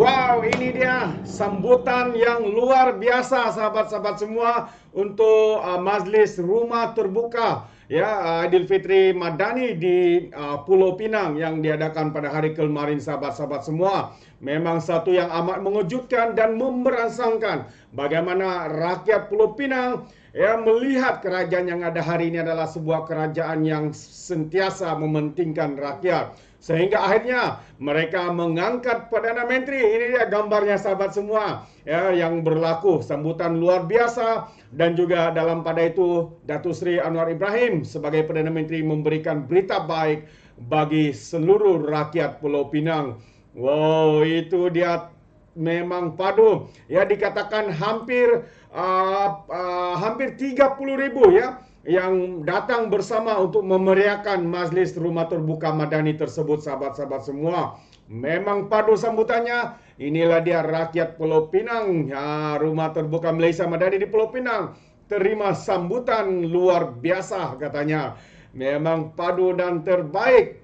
Wow, ini dia sambutan yang luar biasa sahabat-sahabat semua untuk Majlis Rumah Terbuka ya Aidilfitri Madani di Pulau Pinang yang diadakan pada hari kemarin sahabat-sahabat semua. Memang satu yang amat mengejutkan dan memberangsangkan bagaimana rakyat Pulau Pinang ya melihat kerajaan yang ada hari ini adalah sebuah kerajaan yang sentiasa mementingkan rakyat. Sehingga akhirnya mereka mengangkat Perdana Menteri. Ini dia gambarnya sahabat semua ya, yang berlaku. Sambutan luar biasa. Dan juga dalam pada itu Datuk Seri Anwar Ibrahim sebagai Perdana Menteri memberikan berita baik bagi seluruh rakyat Pulau Pinang. Wow, itu dia memang padu. Ya, dikatakan hampir 30,000 ya yang datang bersama untuk memeriahkan Majlis Rumah Terbuka Madani tersebut sahabat-sahabat semua. Memang padu sambutannya. Inilah dia rakyat Pulau Pinang ya, Rumah Terbuka Malaysia Madani di Pulau Pinang terima sambutan luar biasa katanya. Memang padu dan terbaik.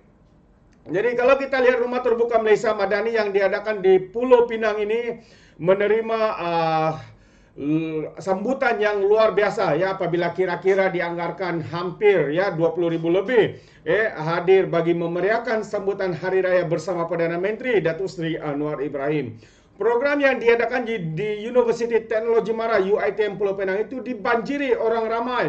Jadi kalau kita lihat Rumah Terbuka Malaysia Madani yang diadakan di Pulau Pinang ini menerima sambutan yang luar biasa ya, apabila kira-kira dianggarkan hampir ya 20,000 lebih hadir bagi memeriahkan sambutan Hari Raya bersama Perdana Menteri Datuk Seri Anwar Ibrahim. Program yang diadakan di Universiti Teknologi Mara UITM Pulau Pinang itu dibanjiri orang ramai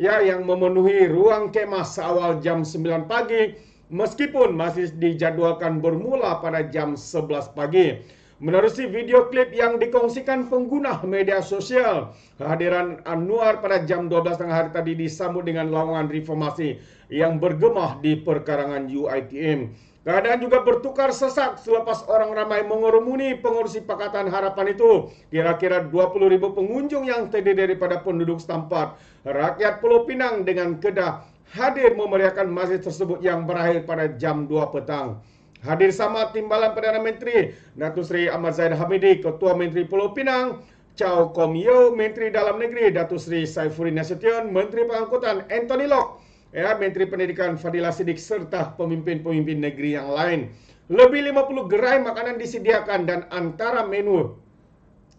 ya yang memenuhi ruang kemah seawal jam 9 pagi meskipun masih dijadwalkan bermula pada jam 11 pagi. Menerusi video klip yang dikongsikan pengguna media sosial, kehadiran Anwar pada jam 12 tengah hari tadi disambut dengan lawangan reformasi yang bergema di perkarangan UiTM. Keadaan juga bertukar sesak selepas orang ramai mengerumuni pengurusi Pakatan Harapan itu. Kira-kira 20,000 pengunjung yang terdiri daripada penduduk setempat, rakyat Pulau Pinang dengan kedah hadir memeriahkan majlis tersebut yang berakhir pada jam 2 petang. Hadir sama Timbalan Perdana Menteri Datuk Seri Ahmad Zahid Hamidi, Ketua Menteri Pulau Pinang, Chow Kon Yeow, Menteri Dalam Negeri Datuk Seri Saifuddin Nasution, Menteri Pengangkutan Anthony Lok, ya, Menteri Pendidikan Fadilah Sidik serta pemimpin-pemimpin negeri yang lain. Lebih 50 gerai makanan disediakan dan antara menu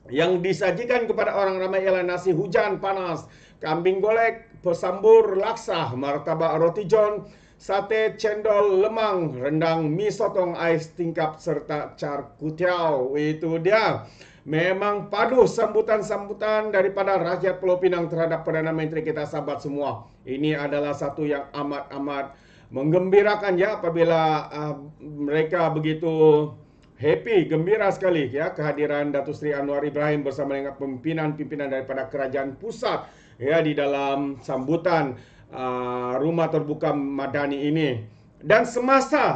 yang disajikan kepada orang ramai ialah nasi hujan panas, kambing golek, pesambur laksa, martabak roti john, sate, cendol, lemang, rendang, mie sotong, ais tingkap, serta char kutiau. Itu dia. Memang padu sambutan-sambutan daripada rakyat Pulau Pinang terhadap Perdana Menteri kita sahabat semua. Ini adalah satu yang amat-amat menggembirakan ya apabila mereka begitu happy, gembira sekali ya kehadiran Datuk Seri Anwar Ibrahim bersama dengan pimpinan-pimpinan daripada kerajaan pusat ya di dalam sambutan Rumah Terbuka Madani ini. Dan semasa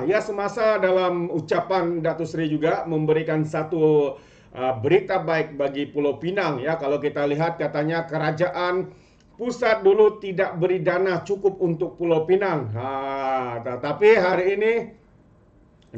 dalam ucapan Datuk Seri juga memberikan satu berita baik bagi Pulau Pinang ya. Kalau kita lihat katanya kerajaan pusat dulu tidak beri dana cukup untuk Pulau Pinang. Tetapi hari ini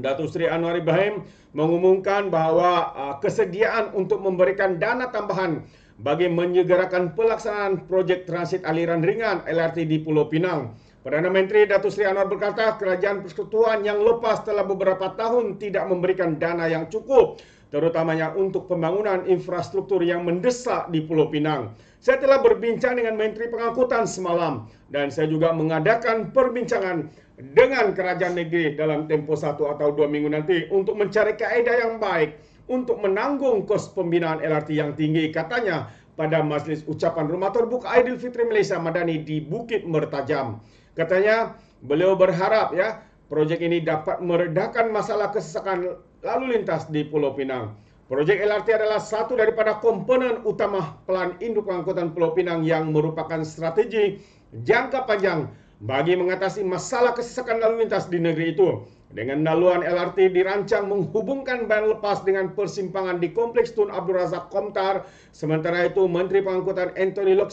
Datuk Seri Anwar Ibrahim mengumumkan bahawa kesediaan untuk memberikan dana tambahan bagi menyegerakan pelaksanaan projek transit aliran ringan LRT di Pulau Pinang. Perdana Menteri Datuk Seri Anwar berkata kerajaan persekutuan yang lepas telah beberapa tahun tidak memberikan dana yang cukup, terutamanya untuk pembangunan infrastruktur yang mendesak di Pulau Pinang. Saya telah berbincang dengan Menteri Pengangkutan semalam dan saya juga mengadakan perbincangan dengan kerajaan negeri dalam tempoh 1 atau 2 minggu nanti untuk mencari kaedah yang baik untuk menanggung kos pembinaan LRT yang tinggi, katanya pada majlis ucapan Rumah Terbuka Aidilfitri Malaysia Madani di Bukit Mertajam. Katanya beliau berharap ya projek ini dapat meredakan masalah kesesakan lalu lintas di Pulau Pinang. Projek LRT adalah satu daripada komponen utama Pelan Induk Pengangkutan Pulau Pinang yang merupakan strategi jangka panjang bagi mengatasi masalah kesesakan lalu lintas di negeri itu. Dengan laluan LRT dirancang menghubungkan bahan lepas dengan persimpangan di kompleks Tun Abdul Razak Komtar. Sementara itu, Menteri Pengangkutan Anthony Lok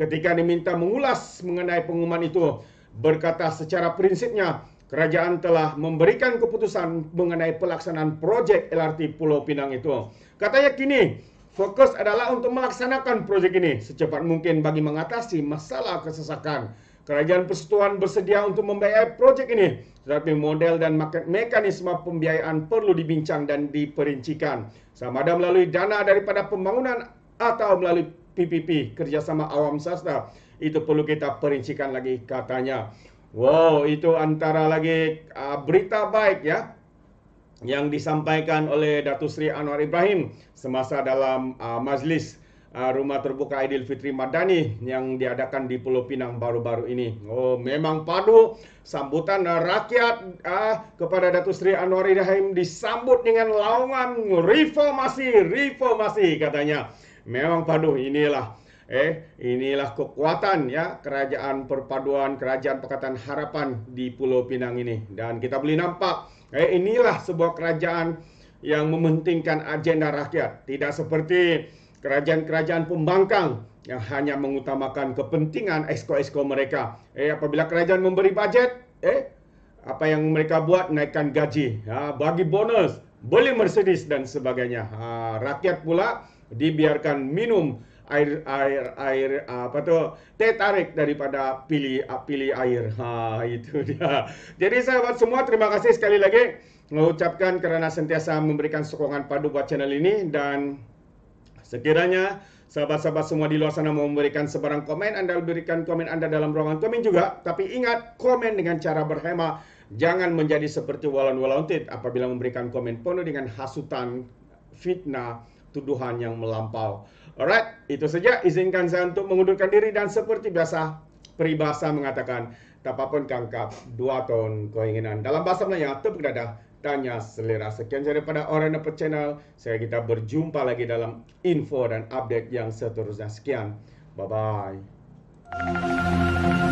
ketika diminta mengulas mengenai pengumuman itu berkata secara prinsipnya kerajaan telah memberikan keputusan mengenai pelaksanaan projek LRT Pulau Pinang itu. Katanya kini fokus adalah untuk melaksanakan projek ini secepat mungkin bagi mengatasi masalah kesesakan. Kerajaan Persekutuan bersedia untuk membiayai projek ini, tetapi model dan mekanisme pembiayaan perlu dibincang dan diperincikan, sama ada melalui dana daripada pembangunan atau melalui PPP, kerjasama awam swasta. Itu perlu kita perincikan lagi, katanya. Wow, itu antara lagi berita baik ya yang disampaikan oleh Datuk Seri Anwar Ibrahim semasa dalam majlis Rumah Terbuka Aidilfitri Madani yang diadakan di Pulau Pinang baru-baru ini. Oh, memang padu sambutan rakyat kepada Datuk Seri Anwar Ibrahim, disambut dengan laungan reformasi, reformasi katanya. Memang padu. Inilah kekuatan ya kerajaan perpaduan, kerajaan Pakatan Harapan di Pulau Pinang ini. Dan kita boleh nampak inilah sebuah kerajaan yang mementingkan agenda rakyat, tidak seperti kerajaan-kerajaan pembangkang yang hanya mengutamakan kepentingan esko-esko mereka. Apabila kerajaan memberi bajet, apa yang mereka buat? Naikkan gaji, bagi bonus, beli Mercedes dan sebagainya. Rakyat pula dibiarkan minum teh tarik daripada pilih air. Itu dia. Jadi sahabat semua, terima kasih sekali lagi mengucapkan kerana sentiasa memberikan sokongan padu buat channel ini. Dan sekiranya sahabat-sahabat semua di luar sana mau memberikan sebarang komen, anda berikan komen anda dalam ruangan komen juga. Tapi ingat, komen dengan cara berhemah. Jangan menjadi seperti walan-walantit apabila memberikan komen penuh dengan hasutan, fitnah, tuduhan yang melampau. Alright, itu saja. Izinkan saya untuk mengundurkan diri dan seperti biasa, peribahasa mengatakan, tak apapun kangkap, 2 tahun keinginan. Dalam bahasa Melayu, tepuk dada, tanya selera. Sekian daripada ORAITNOPO Channel. Saya kita berjumpa lagi dalam info dan update yang seterusnya. Sekian. Bye-bye.